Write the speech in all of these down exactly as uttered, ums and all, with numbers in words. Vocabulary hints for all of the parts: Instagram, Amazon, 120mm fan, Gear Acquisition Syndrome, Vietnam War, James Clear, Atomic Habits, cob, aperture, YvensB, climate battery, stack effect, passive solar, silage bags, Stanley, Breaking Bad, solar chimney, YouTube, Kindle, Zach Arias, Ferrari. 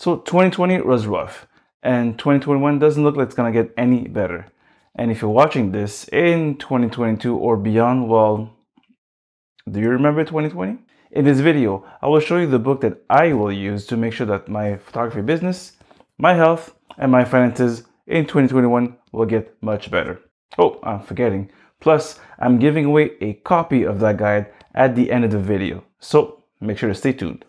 So twenty twenty was rough, and twenty twenty-one doesn't look like it's gonna get any better. And if you're watching this in twenty twenty-two or beyond, well, do you remember twenty twenty? In this video, I will show you the book that I will use to make sure that my photography business, my health, and my finances in twenty twenty-one will get much better. Oh, I'm forgetting. Plus, I'm giving away a copy of that guide at the end of the video, so make sure to stay tuned.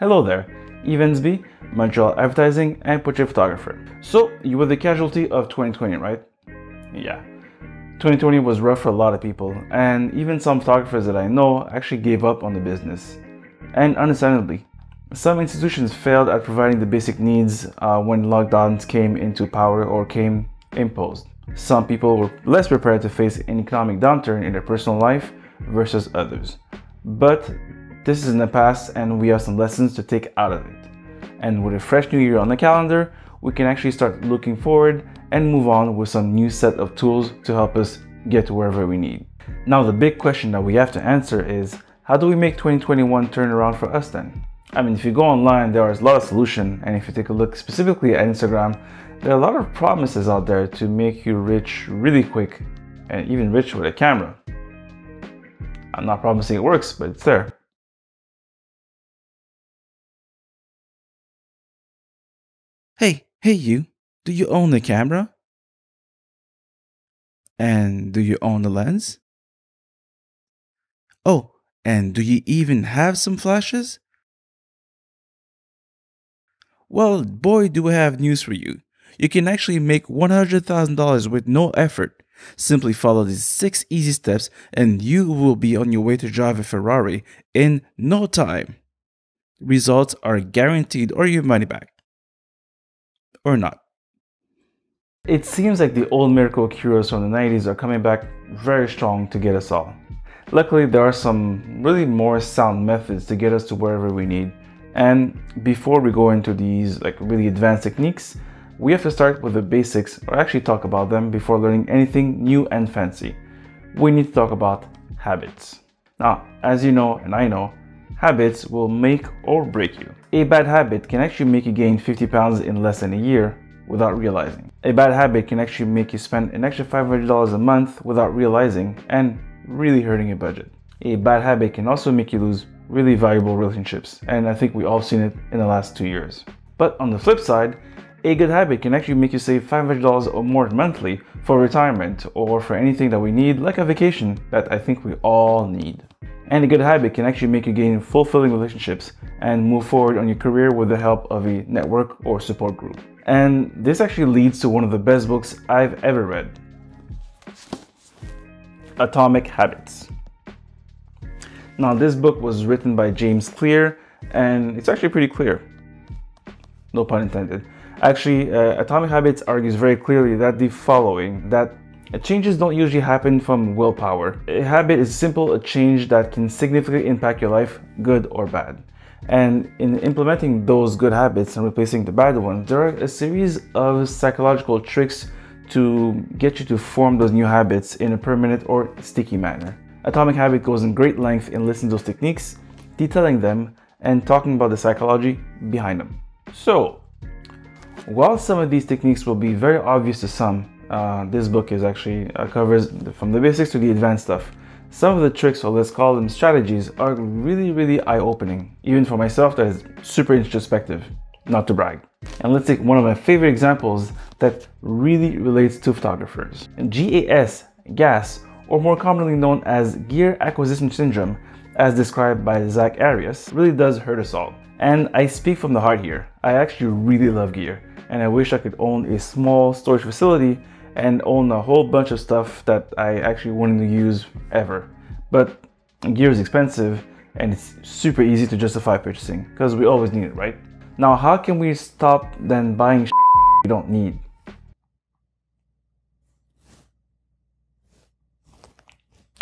Hello there, YvensB, Montreal advertising and portrait photographer. So, you were the casualty of twenty twenty, right? Yeah. twenty twenty was rough for a lot of people, and even some photographers that I know actually gave up on the business. And understandably, some institutions failed at providing the basic needs uh, when lockdowns came into power or came imposed. Some people were less prepared to face an economic downturn in their personal life versus others. But this is in the past, and we have some lessons to take out of it. And with a fresh new year on the calendar, we can actually start looking forward and move on with some new set of tools to help us get to wherever we need. Now, the big question that we have to answer is, how do we make twenty twenty-one turn around for us then? I mean, if you go online, there are a lot of solutions, and if you take a look specifically at Instagram, there are a lot of promises out there to make you rich really quick, and even rich with a camera. I'm not promising it works, but it's there. Hey, hey you. Do you own the camera? And do you own the lens? Oh, and do you even have some flashes? Well, boy, do I have news for you. You can actually make one hundred thousand dollars with no effort. Simply follow these six easy steps and you will be on your way to drive a Ferrari in no time. Results are guaranteed, or your money back. Or not. It seems like the old miracle cures from the nineties are coming back very strong to get us all. Luckily, there are some really more sound methods to get us to wherever we need. And before we go into these like really advanced techniques, we have to start with the basics, or actually talk about them before learning anything new and fancy. We need to talk about habits. Now, as you know and I know, habits will make or break you. A bad habit can actually make you gain fifty pounds in less than a year without realizing. A bad habit can actually make you spend an extra five hundred dollars a month without realizing and really hurting your budget. A bad habit can also make you lose really valuable relationships, and I think we all seen it in the last two years. But on the flip side, a good habit can actually make you save five hundred dollars or more monthly for retirement or for anything that we need, like a vacation that I think we all need. And a good habit can actually make you gain fulfilling relationships and move forward on your career with the help of a network or support group. And this actually leads to one of the best books I've ever read, Atomic Habits. Now, this book was written by James Clear, and it's actually pretty clear. No pun intended. Actually, uh, Atomic Habits argues very clearly that the following, that changes don't usually happen from willpower. A habit is simple, a change that can significantly impact your life, good or bad. And in implementing those good habits and replacing the bad ones, there are a series of psychological tricks to get you to form those new habits in a permanent or sticky manner. Atomic Habit goes in great length in listing those techniques, detailing them, and talking about the psychology behind them. So, while some of these techniques will be very obvious to some, uh, this book is actually uh, covers from the basics to the advanced stuff. Some of the tricks, or let's call them strategies, are really, really eye-opening, even for myself that is super introspective, not to brag. And let's take one of my favorite examples that really relates to photographers. G A S, G A S, or more commonly known as Gear Acquisition Syndrome, as described by Zach Arias, really does hurt us all. And I speak from the heart here. I actually really love gear, and I wish I could own a small storage facility and own a whole bunch of stuff that I actually wanted to use ever. But gear is expensive, and it's super easy to justify purchasing because we always need it, right? Now, how can we stop then buying shit we don't need?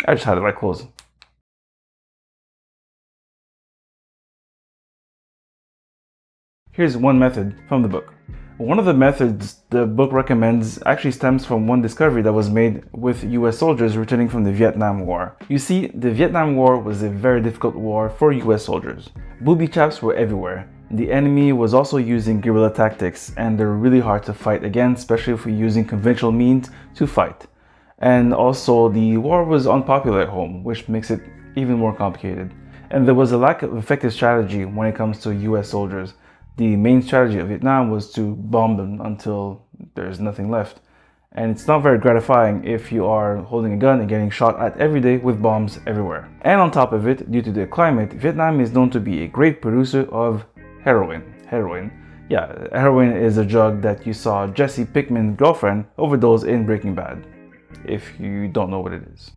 I just had the right clothes. Here's one method from the book. One of the methods the book recommends actually stems from one discovery that was made with U S soldiers returning from the Vietnam War. You see, the Vietnam War was a very difficult war for U S soldiers. Booby traps were everywhere. The enemy was also using guerrilla tactics, and they're really hard to fight against, especially if we're using conventional means to fight. And also, the war was unpopular at home, which makes it even more complicated. And there was a lack of effective strategy when it comes to U S soldiers. The main strategy of Vietnam was to bomb them until there's nothing left. And it's not very gratifying if you are holding a gun and getting shot at every day with bombs everywhere. And on top of it, due to the climate, Vietnam is known to be a great producer of heroin. Heroin. Yeah, heroin is a drug that you saw Jesse Pinkman's girlfriend overdose in Breaking Bad, if you don't know what it is.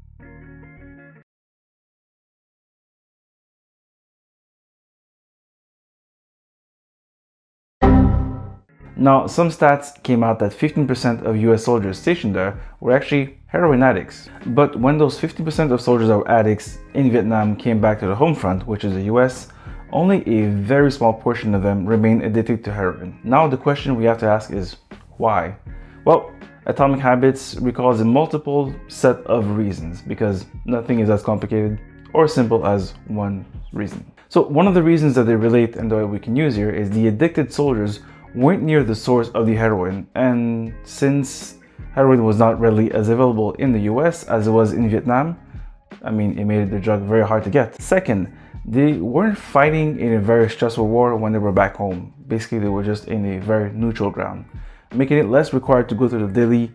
Now, some stats came out that fifteen percent of U S soldiers stationed there were actually heroin addicts. But when those fifty percent of soldiers that were addicts in Vietnam came back to the home front, which is the U S, only a very small portion of them remained addicted to heroin. Now the question we have to ask is, why? Well, Atomic Habits recalls a multiple set of reasons, because nothing is as complicated or simple as one reason. So one of the reasons that they relate and that we can use here is the addicted soldiers weren't near the source of the heroin, and since heroin was not readily as available in the U S as it was in Vietnam, I mean, it made the drug very hard to get. Second, they weren't fighting in a very stressful war when they were back home. Basically, they were just in a very neutral ground, making it less required to go through the daily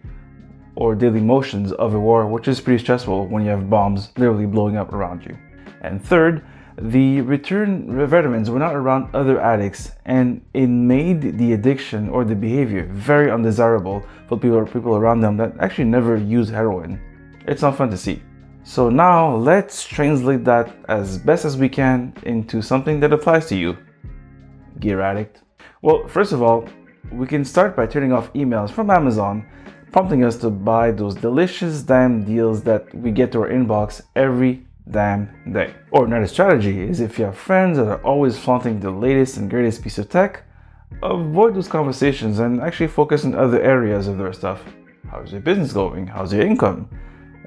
or daily motions of a war, which is pretty stressful when you have bombs literally blowing up around you. And third, the return veterans were not around other addicts, and it made the addiction or the behavior very undesirable for people or people around them that actually never use heroin. It's not fun to see. So now let's translate that as best as we can into something that applies to you, gear addict. Well, first of all, we can start by turning off emails from Amazon, prompting us to buy those delicious damn deals that we get to our inbox every damn day. Or another strategy is, if you have friends that are always flaunting the latest and greatest piece of tech, avoid those conversations and actually focus on other areas of their stuff. How's your business going? How's your income?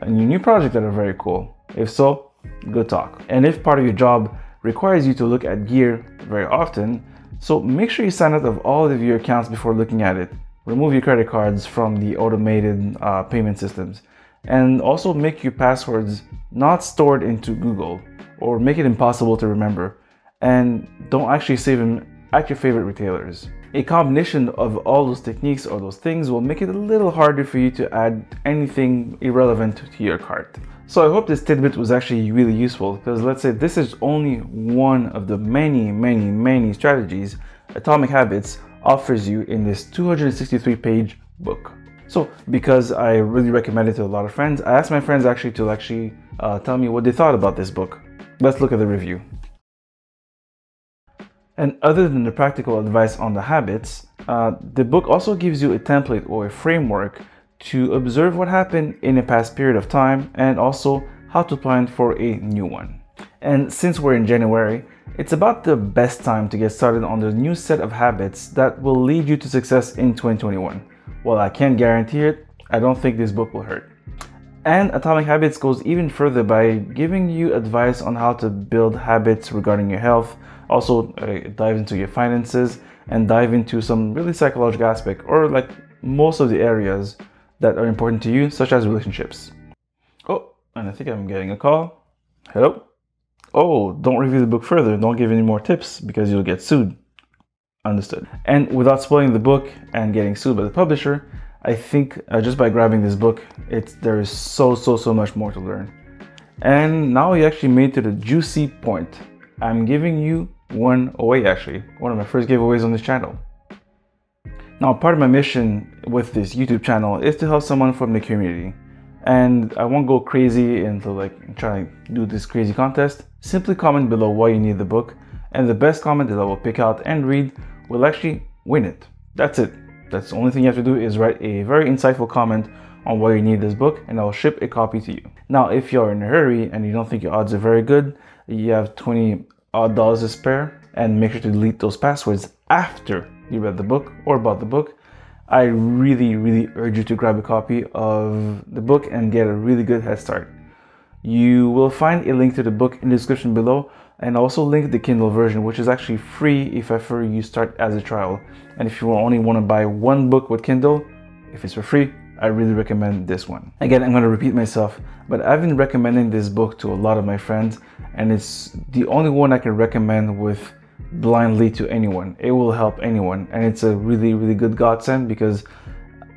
And your new projects that are very cool? If so, good talk. And if part of your job requires you to look at gear very often, so make sure you sign out of all of your accounts before looking at it. Remove your credit cards from the automated uh, payment systems. And also make your passwords not stored into Google, or make it impossible to remember, and don't actually save them at your favorite retailers. A combination of all those techniques or those things will make it a little harder for you to add anything irrelevant to your cart. So I hope this tidbit was actually really useful, because let's say this is only one of the many, many, many strategies Atomic Habits offers you in this two hundred sixty-three page book. So because I really recommend it to a lot of friends, I asked my friends actually to actually uh, tell me what they thought about this book. Let's look at the review. And other than the practical advice on the habits, uh, the book also gives you a template or a framework to observe what happened in a past period of time, and also how to plan for a new one. And since we're in January, it's about the best time to get started on the new set of habits that will lead you to success in twenty twenty-one. While I can't guarantee it, I don't think this book will hurt. And Atomic Habits goes even further by giving you advice on how to build habits regarding your health, also uh, dive into your finances, and dive into some really psychological aspect, or like most of the areas that are important to you, such as relationships. Oh, and I think I'm getting a call. Hello? Oh, don't review the book further, don't give any more tips because you'll get sued. Understood. And without spoiling the book and getting sued by the publisher, I think uh, just by grabbing this book, it's, there is so, so, so much more to learn. And now we actually made it to the juicy point. I'm giving you one away, actually. One of my first giveaways on this channel. Now, part of my mission with this YouTube channel is to help someone from the community. And I won't go crazy into like trying to do this crazy contest. Simply comment below why you need the book, and the best comment that I will pick out and read will actually win it. That's it. That's the only thing you have to do, is write a very insightful comment on why you need this book, and I'll ship a copy to you. Now, if you're in a hurry and you don't think your odds are very good, you have twenty odd dollars to spare, and make sure to delete those passwords after you read the book or bought the book, I really, really urge you to grab a copy of the book and get a really good head start. You will find a link to the book in the description below, and also link the Kindle version, which is actually free if ever you start as a trial. And if you only want to buy one book with Kindle, if it's for free, I really recommend this one. Again, I'm going to repeat myself, but I've been recommending this book to a lot of my friends, and it's the only one I can recommend with blindly to anyone. It will help anyone, and it's a really, really good godsend, because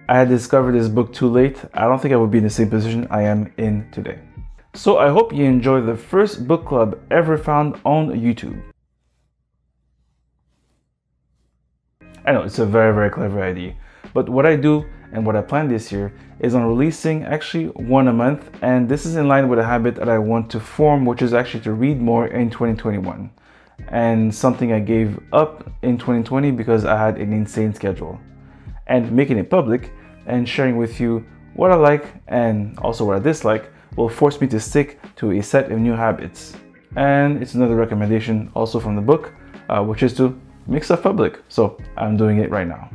I had discovered this book too late. I don't think I would be in the same position I am in today. So I hope you enjoy the first book club ever found on YouTube. I know it's a very, very clever idea, but what I do and what I plan this year is on releasing actually one a month, and this is in line with a habit that I want to form, which is actually to read more in twenty twenty-one, and something I gave up in twenty twenty because I had an insane schedule. And making it public and sharing with you what I like and also what I dislike will force me to stick to a set of new habits. And it's another recommendation also from the book, uh, which is to make stuff public. So I'm doing it right now.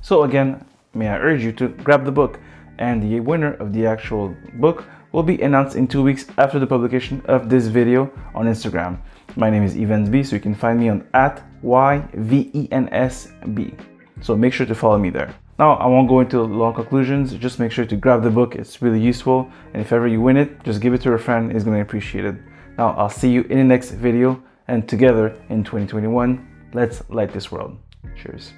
So again, may I urge you to grab the book, and the winner of the actual book will be announced in two weeks after the publication of this video on Instagram. My name is YvensB, so you can find me on at Y V E N S B. So make sure to follow me there. Now, I won't go into long conclusions, just make sure to grab the book, it's really useful, and if ever you win it, just give it to a friend, he's going to appreciate it. Now, I'll see you in the next video, and together in twenty twenty-one, let's light this world. Cheers.